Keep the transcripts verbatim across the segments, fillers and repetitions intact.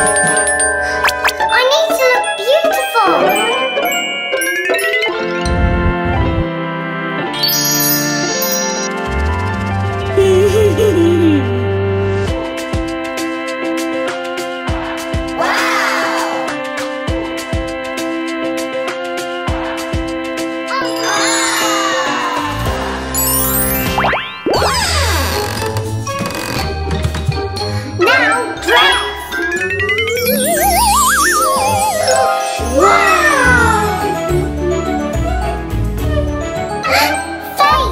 I need to look beautiful. Wow. Wow.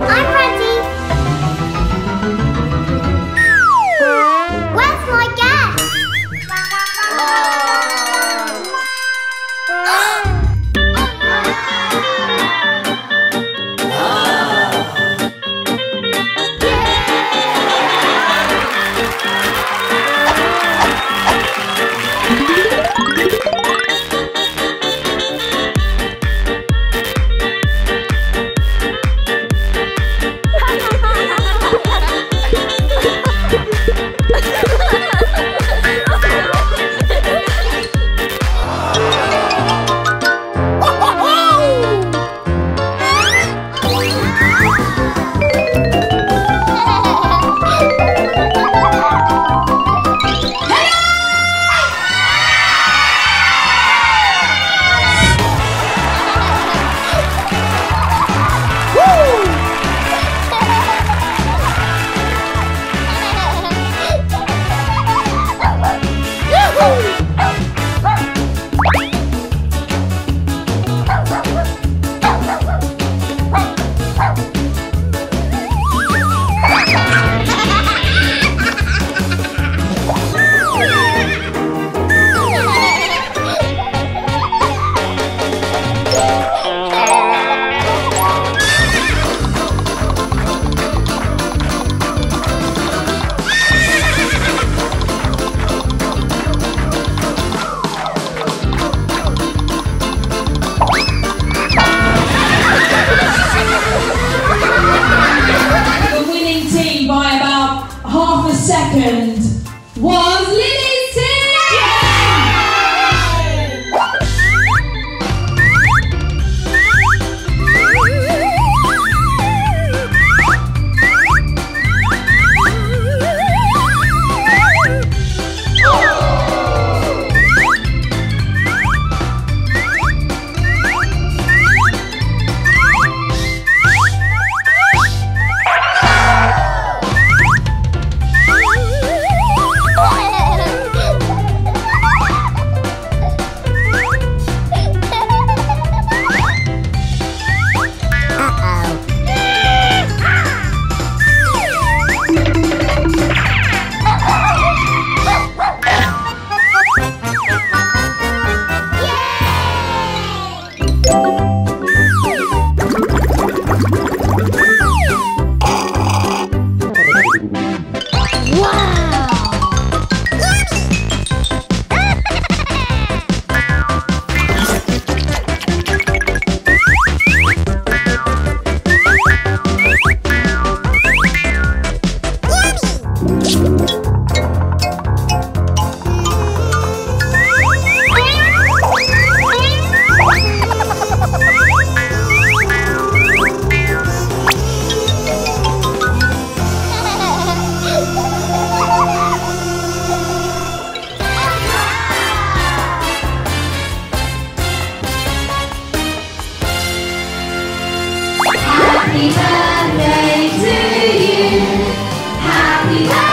Happy birthday to you. Happy birthday.